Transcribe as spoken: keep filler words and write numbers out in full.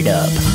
straight up.